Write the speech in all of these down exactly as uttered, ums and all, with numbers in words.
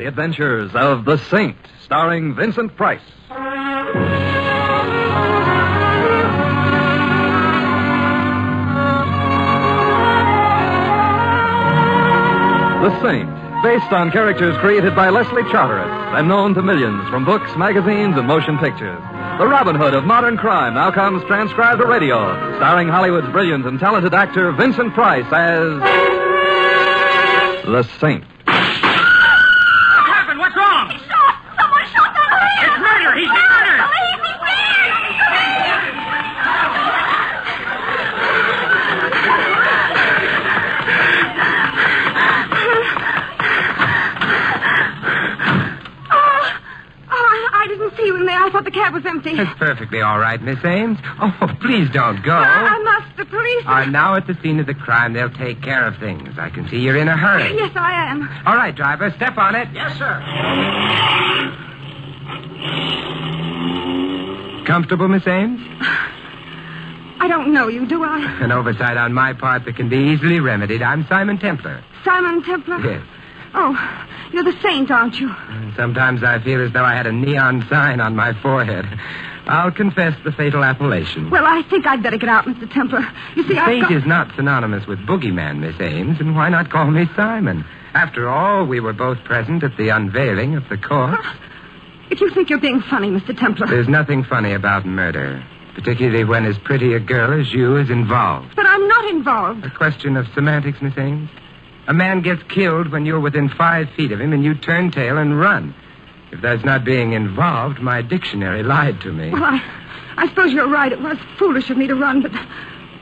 The Adventures of The Saint, starring Vincent Price. The Saint, based on characters created by Leslie Charteris and known to millions from books, magazines, and motion pictures. The Robin Hood of modern crime now comes transcribed to radio, starring Hollywood's brilliant and talented actor Vincent Price as The Saint. What happened? What's wrong? He shot! Someone shot that man! It's murder! He's oh, murdered! Please, he's dead! Oh, oh I, I didn't see him there. I thought the cab was empty. That's perfectly all right, Miss Ames. Oh, please don't go. I, I must. The police are now at the scene of the crime. They'll take care of things. I can see you're in a hurry. Yes, I am. All right, driver, step on it. Yes, sir. Comfortable, Miss Ames? I don't know you, do I? An oversight on my part that can be easily remedied. I'm Simon Templar. Simon Templar? Yes. Oh, you're the Saint, aren't you? Sometimes I feel as though I had a neon sign on my forehead. I'll confess the fatal appellation. Well, I think I'd better get out, Mister Templar. You see, I... Saint got... is not synonymous with boogeyman, Miss Ames, and why not call me Simon? After all, we were both present at the unveiling of the corpse. If you think you're being funny, Mister Templar... There's nothing funny about murder, particularly when as pretty a girl as you is involved. But I'm not involved. A question of semantics, Miss Ames. A man gets killed when you're within five feet of him and you turn tail and run. If that's not being involved, my dictionary lied to me. Well, I, I suppose you're right. It was foolish of me to run, but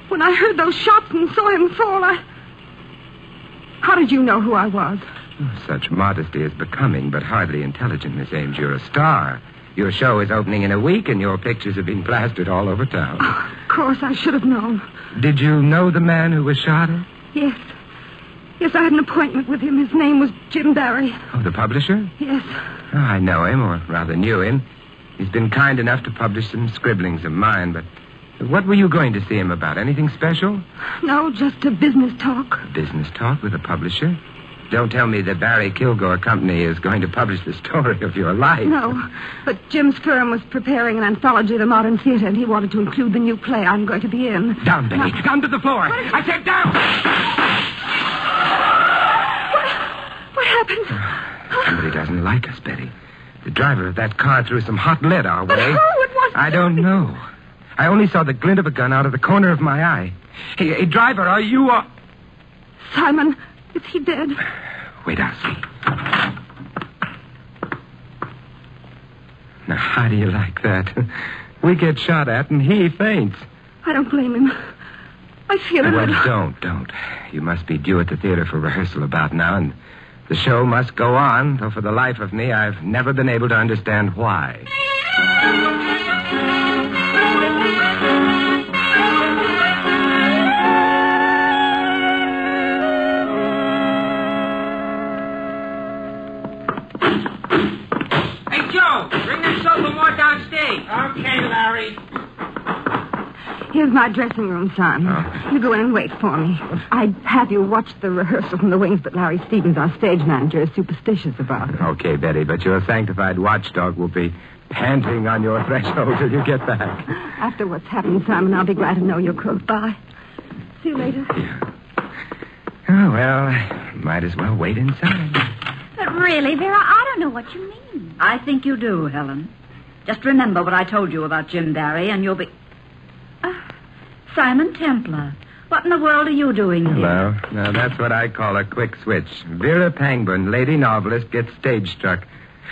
when I heard those shots and saw him fall, I... How did you know who I was? Such modesty is becoming, but hardly intelligent, Miss Ames. You're a star. Your show is opening in a week, and your pictures have been plastered all over town. Oh, of course, I should have known. Did you know the man who was shot at? Yes. Yes, I had an appointment with him. His name was Jim Barry. Oh, the publisher? Yes. Oh, I know him, or rather knew him. He's been kind enough to publish some scribblings of mine, but what were you going to see him about? Anything special? No, just a business talk. A business talk with a publisher? Don't tell me that Barry Kilgore Company is going to publish the story of your life. No, but Jim's firm was preparing an anthology of the modern theater, and he wanted to include the new play I'm going to be in. Down, Betty. Now, down to the floor. What is... I said down! Oh, somebody doesn't like us, Betty. The driver of that car threw some hot lead our way. But who? It wasn't... I don't know. I only saw the glint of a gun out of the corner of my eye. Hey, hey driver, are you... Uh... Simon, is he dead? Wait, I'll see. Now, how do you like that? We get shot at and he faints. I don't blame him. I feel it. Well, little... don't, don't. You must be due at the theater for rehearsal about now, and... The show must go on, though for the life of me, I've never been able to understand why. Hey, Joe, bring that sofa more downstairs. Okay, Larry. Here's my dressing room, son. Oh. You go in and wait for me. I'd have you watch the rehearsal from the wings, but Larry Stevens, our stage manager, is superstitious about it. Okay, Betty, but your sanctified watchdog will be panting on your threshold till you get back. After what's happened, Simon, I'll be glad to know you're close by. See you later. Yeah. Oh, well, might as well wait inside. But really, Vera, I don't know what you mean. I think you do, Helen. Just remember what I told you about Jim Barry, and you'll be... Simon Templar. What in the world are you doing here? Hello. Now, that's what I call a quick switch. Vera Pangborn, lady novelist, gets stage-struck.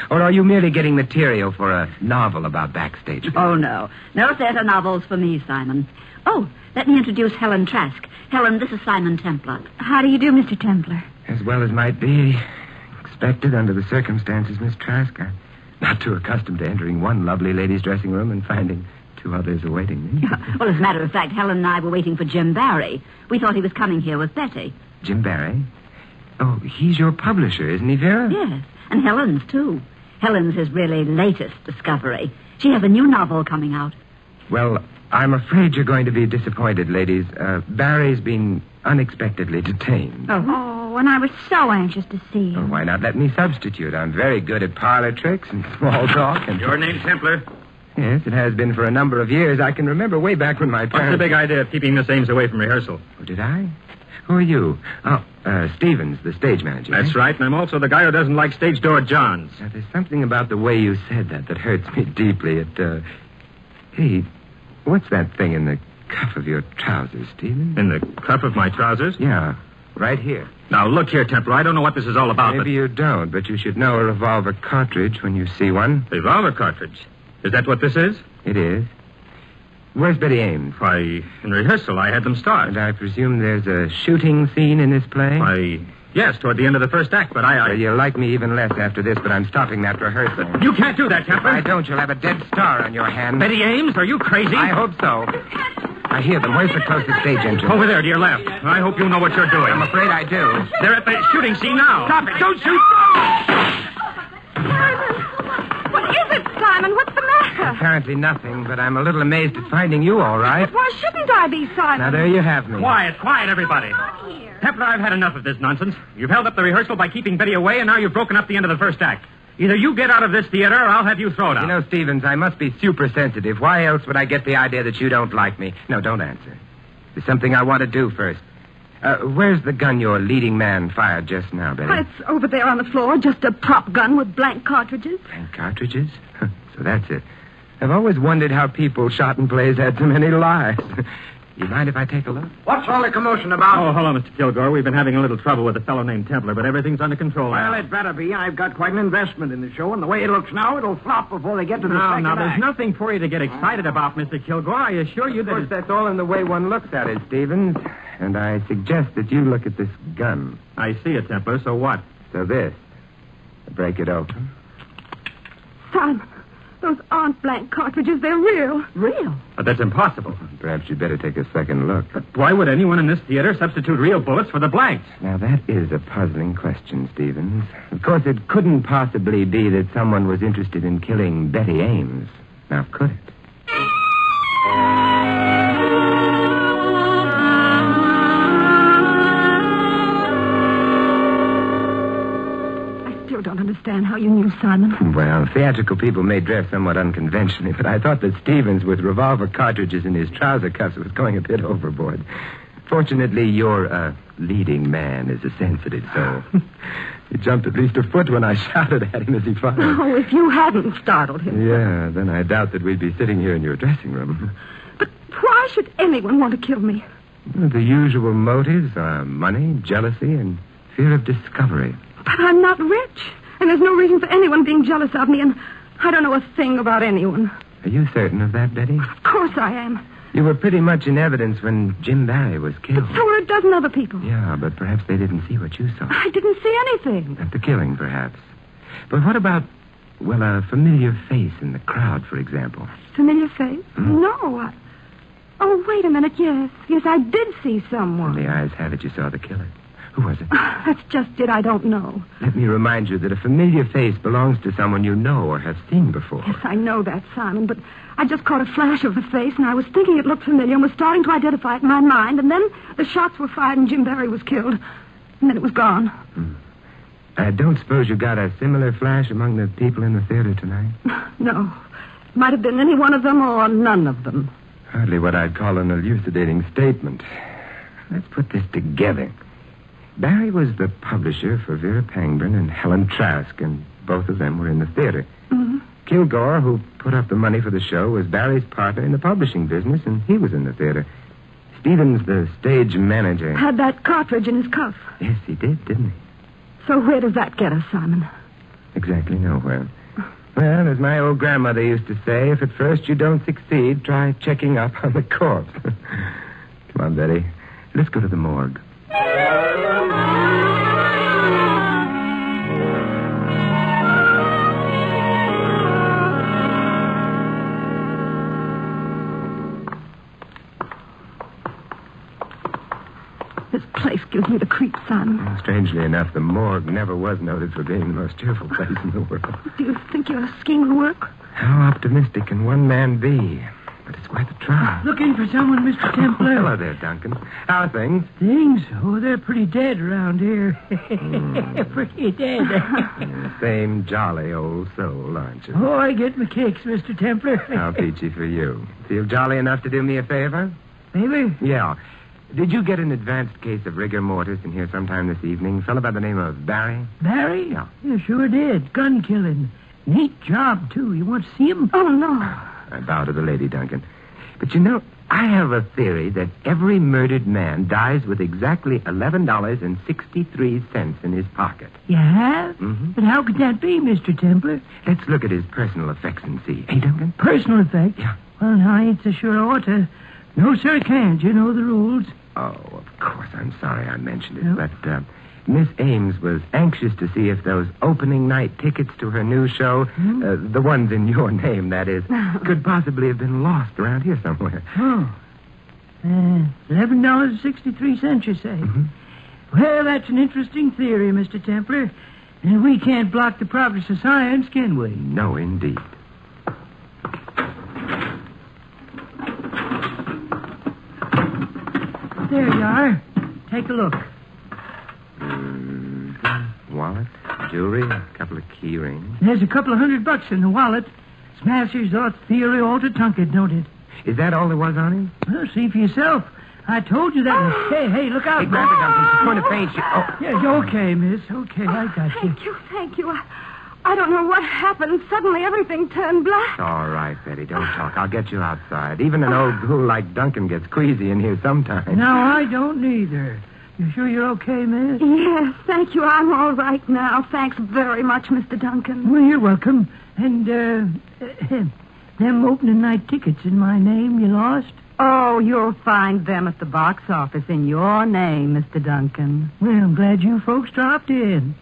Or are you merely getting material for a novel about backstage? Theater? Oh, no. No theater novels for me, Simon. Oh, let me introduce Helen Trask. Helen, this is Simon Templar. How do you do, Mister Templar? As well as might be expected under the circumstances, Miss Trask. I'm not too accustomed to entering one lovely lady's dressing room and finding... others awaiting me. Well, as a matter of fact, Helen and I were waiting for Jim Barry. We thought he was coming here with Betty. Jim Barry? Oh, he's your publisher, isn't he, Vera? Yes, and Helen's, too. Helen's his really latest discovery. She has a new novel coming out. Well, I'm afraid you're going to be disappointed, ladies. Uh, Barry's been unexpectedly detained. Oh, oh Oh, and I was so anxious to see him. Well, why not let me substitute? I'm very good at parlor tricks and small talk. And your name's Templar? Yes, it has been for a number of years. I can remember way back when my parents... What's the big idea of keeping Miss Ames away from rehearsal? Oh, did I? Who are you? Oh, uh, Stevens, the stage manager. That's right, and I'm also the guy who doesn't like stage door Johns. Now, there's something about the way you said that that hurts me deeply. It, uh... Hey, what's that thing in the cuff of your trousers, Stevens? In the cuff of my trousers? Yeah, right here. Now, look here, Templar, I don't know what this is all about, Maybe but... you don't, but you should know a revolver cartridge when you see one. Revolver cartridge? Is that what this is? It is. Where's Betty Ames? Why, in rehearsal, I had them start. And I presume there's a shooting scene in this play? Why, yes, toward the end of the first act, but I... I... Well, you'll like me even less after this, but I'm stopping that rehearsal. But you can't do that, Templar. If I don't, you'll have a dead star on your hands. Betty Ames, are you crazy? I hope so. I hear them. Where's the closest stage entrance? Over there, to your left. I hope you know what you're doing. I'm afraid I do. They're at the shooting scene now. Stop it. Don't shoot. Simon. What is it, Simon? What's the matter? Apparently nothing, but I'm a little amazed at finding you all right. Why shouldn't I be, Simon? Now, there you have me. Quiet, quiet, everybody. Templar, I've had enough of this nonsense. You've held up the rehearsal by keeping Betty away, and now you've broken up the end of the first act. Either you get out of this theater, or I'll have you thrown out. You know, Stevens, I must be super sensitive. Why else would I get the idea that you don't like me? No, don't answer. There's something I want to do first. Uh, where's the gun your leading man fired just now, Betty? Well, it's over there on the floor, just a prop gun with blank cartridges. Blank cartridges? So that's it. I've always wondered how people shot in plays had so many lives. You mind if I take a look? What's all the commotion about? Oh, hello, Mister Kilgore. We've been having a little trouble with a fellow named Templar, but everything's under control. Well, it better be. I've got quite an investment in the show, and the way it looks now, it'll flop before they get to the no, second No, no, there's nothing for you to get excited about, Mister Kilgore. I assure you that... Of course, that's all in the way one looks at it, Stevens. And I suggest that you look at this gun. I see it, Templar. So what? So this. Break it open. Son... Those aren't blank cartridges. They're real. Real? But that's impossible. Perhaps you'd better take a second look. But why would anyone in this theater substitute real bullets for the blanks? Now, that is a puzzling question, Stevens. Of course, it couldn't possibly be that someone was interested in killing Betty Ames. Now, could it? How you knew, Simon? Well, theatrical people may dress somewhat unconventionally, but I thought that Stevens with revolver cartridges in his trouser cuffs was going a bit overboard. Fortunately, your uh, leading man is a sensitive soul. He jumped at least a foot when I shouted at him as he fired. Oh, if you hadn't startled him. Yeah, then I doubt that we'd be sitting here in your dressing room. But why should anyone want to kill me? Well, the usual motives are money, jealousy, and fear of discovery. But I'm not rich. And there's no reason for anyone being jealous of me, and I don't know a thing about anyone. Are you certain of that, Betty? Of course I am. You were pretty much in evidence when Jim Barry was killed. But so were a dozen other people. Yeah, but perhaps they didn't see what you saw. I didn't see anything. At the killing, perhaps. But what about, well, a familiar face in the crowd, for example? A familiar face? Mm. No, I... Oh, wait a minute, yes. Yes, I did see someone. The eyes have it you saw the killer. Who was it? Oh, that's just it. I don't know. Let me remind you that a familiar face belongs to someone you know or have seen before. Yes, I know that, Simon, but I just caught a flash of the face, and I was thinking it looked familiar and was starting to identify it in my mind, and then the shots were fired and Jim Barry was killed, and then it was gone. Hmm. I don't suppose you got a similar flash among the people in the theater tonight? No. It might have been any one of them or none of them. Hardly what I'd call an elucidating statement. Let's put this together. Barry was the publisher for Vera Pangborn and Helen Trask, and both of them were in the theater. Mm-hmm. Kilgore, who put up the money for the show, was Barry's partner in the publishing business, and he was in the theater. Stevens, the stage manager... Had that cartridge in his cuff. Yes, he did, didn't he? So where does that get us, Simon? Exactly nowhere. Well, as my old grandmother used to say, if at first you don't succeed, try checking up on the corpse. Come on, Betty. Let's go to the morgue. This place gives me the creeps, Simon. Well, strangely enough, the morgue never was noted for being the most cheerful place in the world. Do you think you're a scheme to work? How optimistic can one man be? But it's quite a trial. Looking for someone, Mister Templar. Oh, hello there, Duncan. How are things? Things? Oh, they're pretty dead around here. Mm. Pretty dead. Same jolly old soul, aren't you? Oh, I get my kicks, Mister Templar. How peachy for you. Feel jolly enough to do me a favor? Maybe? Yeah. Did you get an advanced case of rigor mortis in here sometime this evening? A fellow by the name of Barry? Barry? Yeah. Yeah, sure did. Gun killing. Neat job, too. You want to see him? Oh, no. I bow to the lady, Duncan. But, you know, I have a theory that every murdered man dies with exactly eleven dollars and sixty-three cents in his pocket. You have? Mm-hmm. But how could that be, Mister Templar? Let's look at his personal effects and see. Hey, Duncan? Personal effects? Yeah. Well, now, I ain't so sure I ought to. No, sir, can't. You know the rules. Oh, of course. I'm sorry I mentioned it. No. But, uh... Miss Ames was anxious to see if those opening night tickets to her new show, hmm? uh, the ones in your name, that is, could possibly have been lost around here somewhere. Oh. Uh, eleven dollars and sixty-three cents, you say? Mm-hmm. Well, that's an interesting theory, Mister Templar. And we can't block the progress of science, can we? No, indeed. There you are. Take a look. Wallet, jewelry, a couple of key rings. There's a couple of hundred bucks in the wallet. Smashers thought theory ought to tunk it, don't it? Is that all there was on him? Well, see for yourself. I told you that. Hey, hey, look out. Hey, grab it, Duncan. She's going to faint. She... Oh. Yeah, okay, miss. Okay, I got you. Thank you, thank you. I, I don't know what happened. Suddenly everything turned black. All right, Betty, don't talk. I'll get you outside. Even an old ghoul like Duncan gets queasy in here sometimes. No, I don't either. You sure you're okay, miss? Yes, thank you. I'm all right now. Thanks very much, Mister Duncan. Well, you're welcome. And, uh, them opening night tickets in my name you lost? Oh, you'll find them at the box office in your name, Mister Duncan. Well, I'm glad you folks dropped in.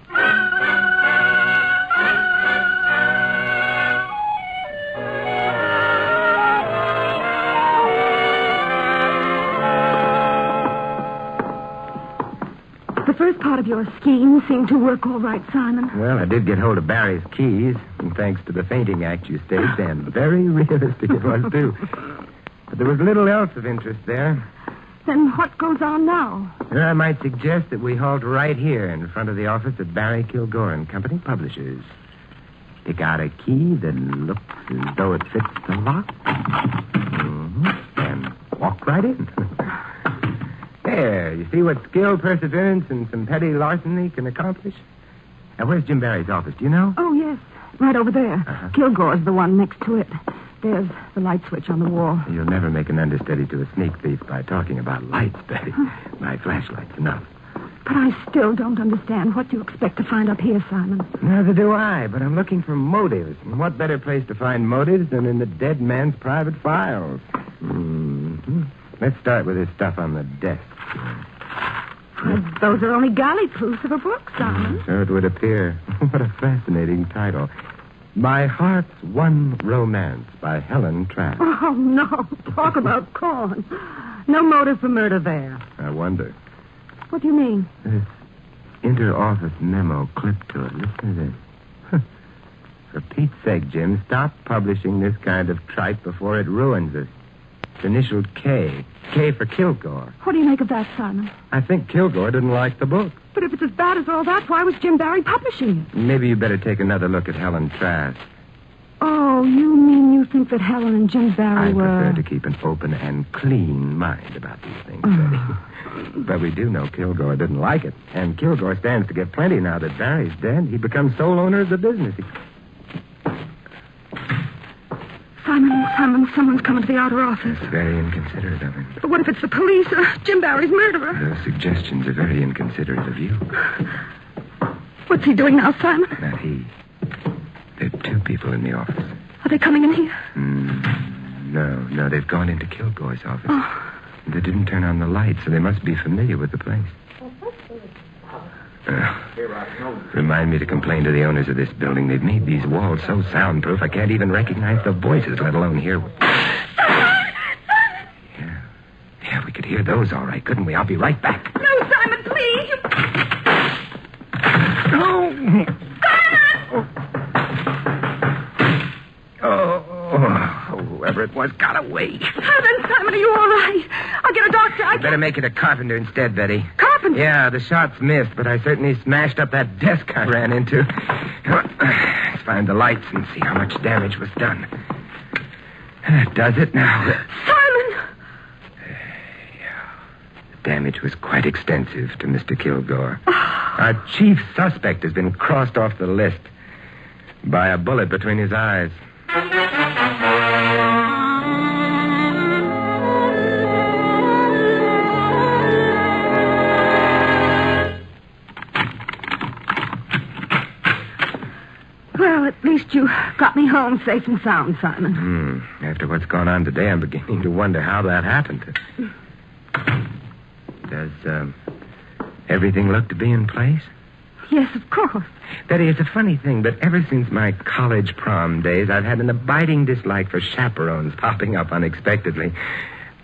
The first part of your scheme seemed to work all right, Simon. Well, I did get hold of Barry's keys, and thanks to the fainting act you staged, and very realistic it was, too. But there was little else of interest there. Then what goes on now? Well, I might suggest that we halt right here in front of the office of Barry Kilgore Company Publishers. Pick out a key that looks as though it fits the lock. Mm-hmm. And walk right in. There, you see what skill, perseverance, and some petty larceny can accomplish? Now, where's Jim Barry's office, do you know? Oh, yes, right over there. Uh-huh. Kilgore's the one next to it. There's the light switch on the wall. You'll never make an understudy to a sneak thief by talking about lights, Betty. Huh? My flashlight's enough. But I still don't understand. What do you expect to find up here, Simon? Neither do I, but I'm looking for motives. And what better place to find motives than in the dead man's private files? Mm-hmm. Let's start with this stuff on the desk. Well, those are only galley proofs of a book, Simon. Mm, so it would appear. What a fascinating title. My Heart's One Romance by Helen Trask. Oh, no. Talk about corn. No motive for murder there. I wonder. What do you mean? This inter-office memo clipped to it. Listen to this. Huh. For Pete's sake, Jim, stop publishing this kind of tripe before it ruins us. It's initialed K. K for Kilgore. What do you make of that, Simon? I think Kilgore didn't like the book. But if it's as bad as all that, why was Jim Barry publishing it? Maybe you better take another look at Helen Trask. Oh, you mean you think that Helen and Jim Barry I were... I prefer to keep an open and clean mind about these things, Betty. But we do know Kilgore didn't like it. And Kilgore stands to get plenty now that Barry's dead. He becomes sole owner of the business. He... Simon, Simon, someone's coming to the outer office. That's very inconsiderate of him. But what if it's the police or Jim Barry's murderer? Those suggestions are very inconsiderate of you. What's he doing now, Simon? Not he. There are two people in the office. Are they coming in here? Mm, no, no, they've gone into Kilgore's office. Oh. They didn't turn on the light, so they must be familiar with the place. Uh, remind me to complain to the owners of this building. They've made these walls so soundproof I can't even recognize the voices, let alone hear... Yeah. Yeah, we could hear those all right, couldn't we? I'll be right back. No, Simon, please. No. Oh. Oh. Oh, whoever it boy's got away. Heavens, Simon, are you all right? I'll get a doctor. I better make it a carpenter instead, Betty. Carpenter? Yeah, the shot's missed, but I certainly smashed up that desk I ran into. Let's find the lights and see how much damage was done. That does it now. Simon! The damage was quite extensive to Mister Kilgore. Oh. Our chief suspect has been crossed off the list by a bullet between his eyes. Well, at least you got me home safe and sound, Simon. Hmm. After what's gone on today, I'm beginning to wonder how that happened. Does um, everything look to be in place? Yes, of course. Betty, it's a funny thing, but ever since my college prom days, I've had an abiding dislike for chaperones popping up unexpectedly.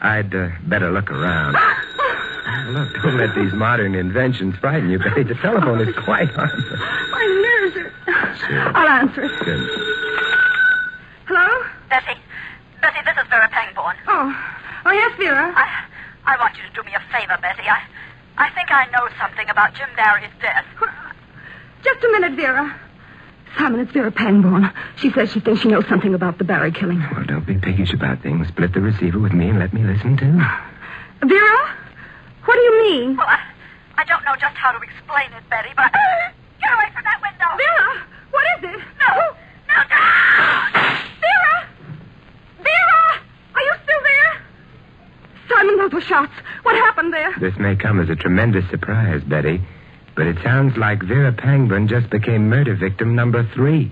I'd uh, better look around. Oh, look, don't let these modern inventions frighten you, Betty. The telephone is quite harmless. My nerves are... Sure. I'll answer it. Good. Hello? Betty. Betty, this is Vera Pangborn. Oh. Oh, yes, Vera? I, I want you to do me a favor, Betty. I, I think I know something about Jim Barry's death. Just a minute, Vera. Simon, it's Vera Pangborn. She says she thinks she knows something about the Barry killing. Well, don't be piggish about things. Split the receiver with me and let me listen too. Vera? What do you mean? Well, I, I don't know just how to explain it, Betty, but... Get away from that window! Vera! What is it? No! No, no! Vera! Vera! Are you still there? Simon, those were shots. What happened there? This may come as a tremendous surprise, Betty, but it sounds like Vera Pangborn just became murder victim number three.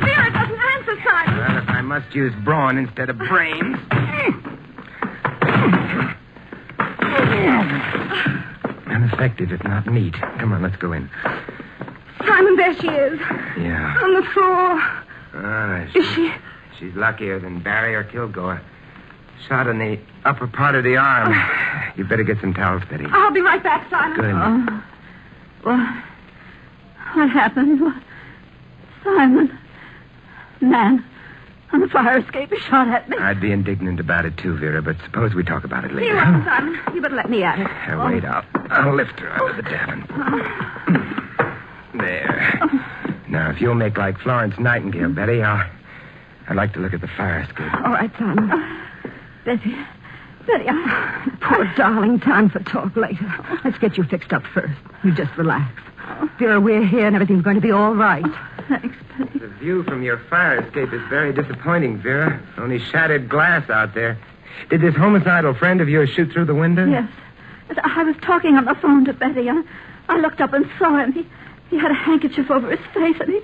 Vera doesn't answer, Simon. Well, if I must use brawn instead of brains. Ineffective, if not neat. Come on, let's go in. Simon, there she is. Yeah. On the floor. Ah, she, is she? She's luckier than Barry or Kilgore. Shot in the upper part of the arm. Uh, you better get some towels, Betty. I'll be right back, Simon. Good. Uh, well, what happened? What? Simon, man on the fire escape shot at me. I'd be indignant about it, too, Vera, but suppose we talk about it later. You are, Simon. You better let me at it. Uh, wait, I'll, I'll lift her out of the davenport. Uh, There. Oh. Now, if you'll make like Florence Nightingale, Betty, I'll, I'd like to look at the fire escape. All right, Simon. Uh, Betty. Betty, I... Poor darling, time for talk later. Let's get you fixed up first. You just relax. Vera, we're here and everything's going to be all right. Oh, thanks, Betty. The view from your fire escape is very disappointing, Vera. Only shattered glass out there. Did this homicidal friend of yours shoot through the window? Yes. I was talking on the phone to Betty. I, I looked up and saw him. He... He had a handkerchief over his face, and he,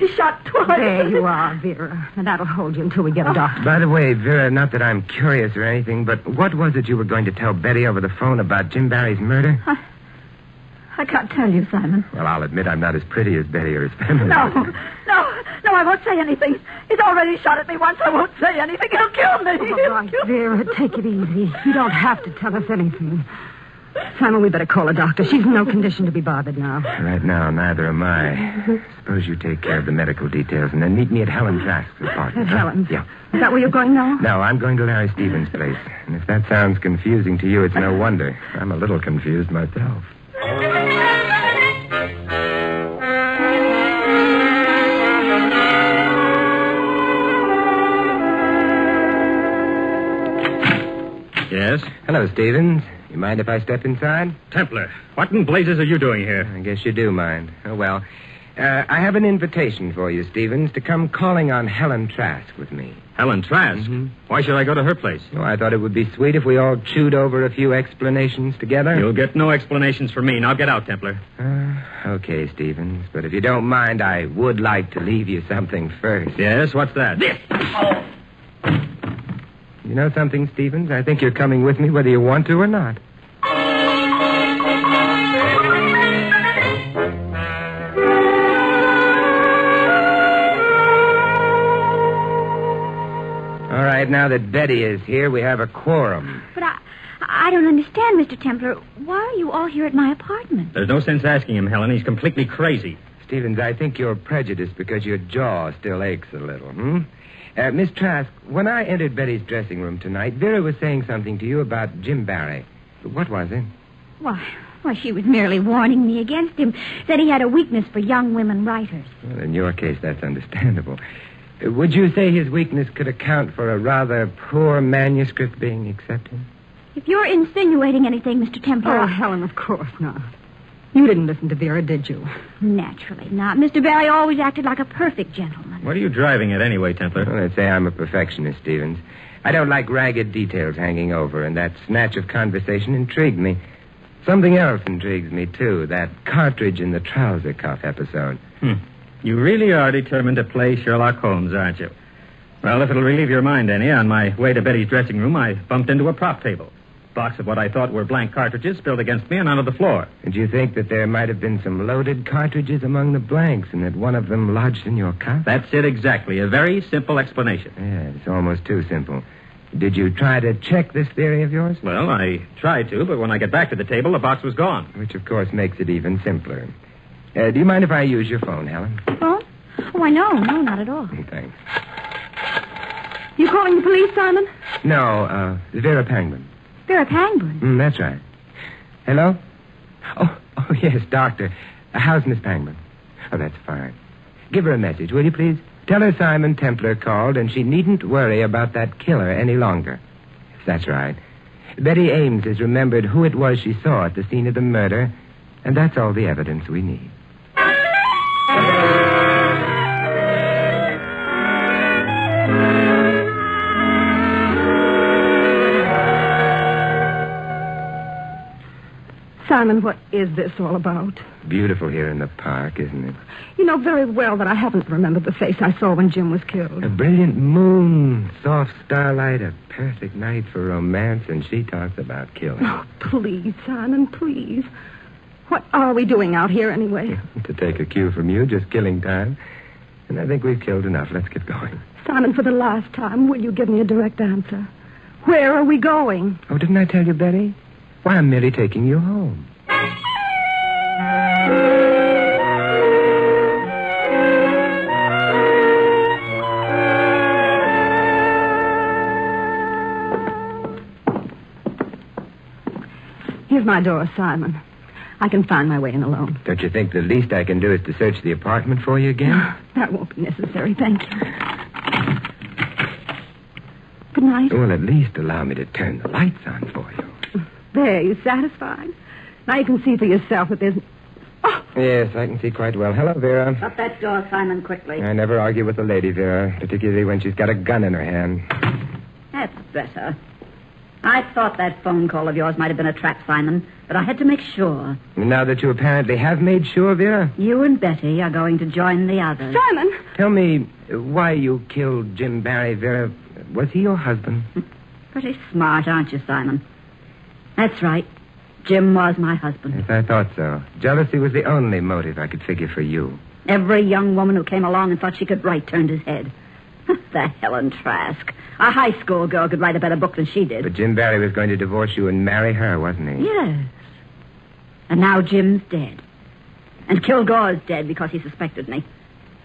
he shot twice. There you are, Vera. And that'll hold you until we get a doctor. By the way, Vera, not that I'm curious or anything, but what was it you were going to tell Betty over the phone about Jim Barry's murder? I, I can't tell you, Simon. Well, I'll admit I'm not as pretty as Betty or as feminine. No, no, no, I won't say anything. He's already shot at me once. I won't say anything. He'll kill me. All right, Vera, take it easy. You don't have to tell us anything. Simon, we better call a doctor. She's in no condition to be bothered now. Right now, neither am I. Suppose you take care of the medical details and then meet me at Helen Trask's apartment. At huh? Helen's? Yeah. Is that where you're going now? No, I'm going to Larry Stevens' place. And if that sounds confusing to you, it's no wonder. I'm a little confused myself. Yes? Hello, Stevens. You mind if I step inside? Templar, what in blazes are you doing here? I guess you do mind. Oh, well. Uh, I have an invitation for you, Stevens, to come calling on Helen Trask with me. Helen Trask? Mm-hmm. Why should I go to her place? Oh, I thought it would be sweet if we all chewed over a few explanations together. You'll get no explanations from me. Now get out, Templar. Uh, okay, Stevens, but if you don't mind, I would like to leave you something first. Yes, what's that? This! Oh! You know something, Stevens? I think you're coming with me whether you want to or not. All right, right now that Betty is here, we have a quorum. But I... I don't understand, Mister Templar. Why are you all here at my apartment? There's no sense asking him, Helen. He's completely crazy. Stevens, I think you're prejudiced because your jaw still aches a little, hmm? Uh, Miss Trask, when I entered Betty's dressing room tonight, Vera was saying something to you about Jim Barry. What was it? Why, why, she was merely warning me against him, that he had a weakness for young women writers. Well, in your case, that's understandable. Would you say his weakness could account for a rather poor manuscript being accepted? If you're insinuating anything, Mister Templar... Oh, Helen, of course not. You didn't listen to Vera, did you? Naturally not. Mister Barry always acted like a perfect gentleman. What are you driving at anyway, Templar? Well, let's say I'm a perfectionist, Stevens. I don't like ragged details hanging over, and that snatch of conversation intrigued me. Something else intrigues me, too, that cartridge in the trouser cuff episode. Hmm. You really are determined to play Sherlock Holmes, aren't you? Well, if it'll relieve your mind any, on my way to Betty's dressing room, I bumped into a prop table. Box of what I thought were blank cartridges spilled against me and onto the floor. Did you think that there might have been some loaded cartridges among the blanks and that one of them lodged in your cuff? That's it exactly. A very simple explanation. Yeah, it's almost too simple. Did you try to check this theory of yours? Well, I tried to, but when I got back to the table, the box was gone. Which, of course, makes it even simpler. Uh, do you mind if I use your phone, Helen? Phone? Oh, I know. No, not at all. Thanks. You calling the police, Simon? No, uh, Vera Pangborn. Vera Pangborn? Mm, that's right. Hello? Oh, oh yes, doctor. Uh, how's Miss Pangborn? Oh, that's fine. Give her a message, will you, please? Tell her Simon Templar called, and she needn't worry about that killer any longer. That's right. Betty Ames has remembered who it was she saw at the scene of the murder, and that's all the evidence we need. Simon, what is this all about? Beautiful here in the park, isn't it? You know very well that I haven't remembered the face I saw when Jim was killed. A brilliant moon, soft starlight, a perfect night for romance, and she talks about killing. Oh, please, Simon, please. What are we doing out here anyway? To take a cue from you, just killing time. And I think we've killed enough. Let's get going. Simon, for the last time, will you give me a direct answer? Where are we going? Oh, didn't I tell you, Betty? Why, I'm merely taking you home. Here's my door, Simon. I can find my way in alone. Don't you think the least I can do is to search the apartment for you again? No, that won't be necessary, thank you. Good night. Well, at least allow me to turn the lights on for you. There, you satisfied? Now you can see for yourself that there's... Oh. Yes, I can see quite well. Hello, Vera. Shut that door, Simon, quickly. I never argue with a lady, Vera, particularly when she's got a gun in her hand. That's better. I thought that phone call of yours might have been a trap, Simon, but I had to make sure. Now that you apparently have made sure, Vera? You and Betty are going to join the others. Simon! Tell me why you killed Jim Barry, Vera. Was he your husband? Pretty smart, aren't you, Simon? That's right. Jim was my husband. Yes, I thought so. Jealousy was the only motive I could figure for you. Every young woman who came along and thought she could write turned his head. The Helen Trask. A high school girl could write a better book than she did. But Jim Barry was going to divorce you and marry her, wasn't he? Yes. And now Jim's dead. And Kilgore's dead because he suspected me.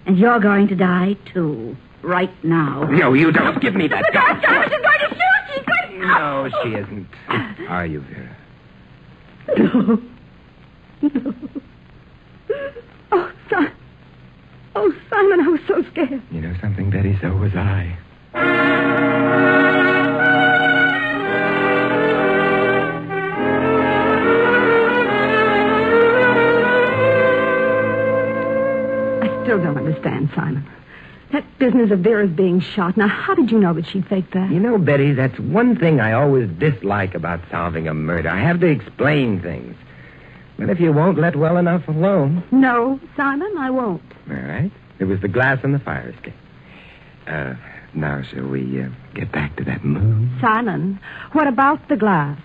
And you're going to die, too. Right now. No, you don't. Give me that gun. I was going to shoot. No, she isn't. Are you, Vera? No. No. Oh, Simon. Oh, Simon, I was so scared. You know something, Betty? So was I. I still don't understand, Simon. That business of Vera's being shot. Now, how did you know that she faked that? You know, Betty, that's one thing I always dislike about solving a murder. I have to explain things. But if you won't, let well enough alone. No, Simon, I won't. All right. It was the glass on the fire escape. Uh, now, shall we uh, get back to that moon? Simon, what about the glass?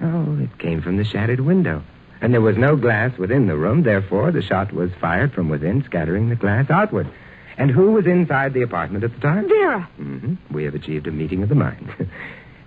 Oh, it came from the shattered window. And there was no glass within the room. Therefore, the shot was fired from within, scattering the glass outward. And who was inside the apartment at the time? Vera. Mm-hmm. We have achieved a meeting of the minds.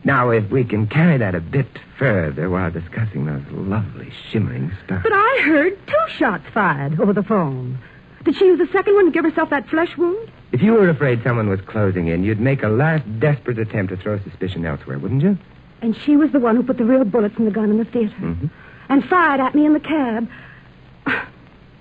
Now, if we can carry that a bit further while discussing those lovely shimmering stars. But I heard two shots fired over the phone. Did she use the second one to give herself that flesh wound? If you were afraid someone was closing in, you'd make a last desperate attempt to throw suspicion elsewhere, wouldn't you? And she was the one who put the real bullets in the gun in the theater. Mm-hmm. And fired at me in the cab.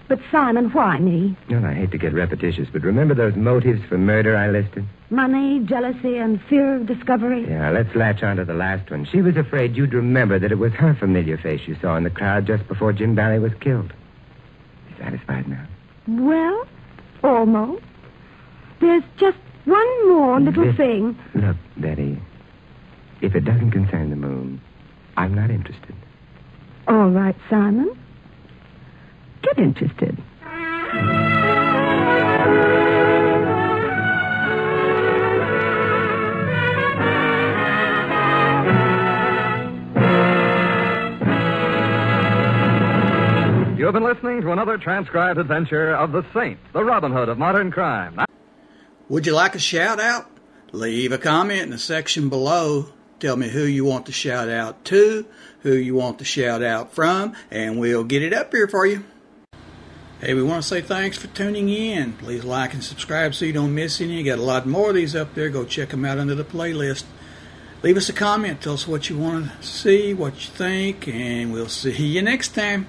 But, Simon, why me? Well, I hate to get repetitious, but remember those motives for murder I listed? Money, jealousy, and fear of discovery. Yeah, let's latch on to the last one. She was afraid you'd remember that it was her familiar face you saw in the crowd just before Jim Barry was killed. You satisfied now? Well, almost. There's just one more little this, thing. Look, Betty, if it doesn't concern the moon, I'm not interested. All right, Simon. Get interested. You've been listening to another transcribed adventure of The Saint, the Robin Hood of modern crime. Would you like a shout-out? Leave a comment in the section below. Tell me who you want to shout-out to, who you want to shout-out from, and we'll get it up here for you. Hey, we want to say thanks for tuning in. Please like and subscribe so you don't miss any. You got a lot more of these up there. Go check them out under the playlist. Leave us a comment. Tell us what you want to see, what you think, and we'll see you next time.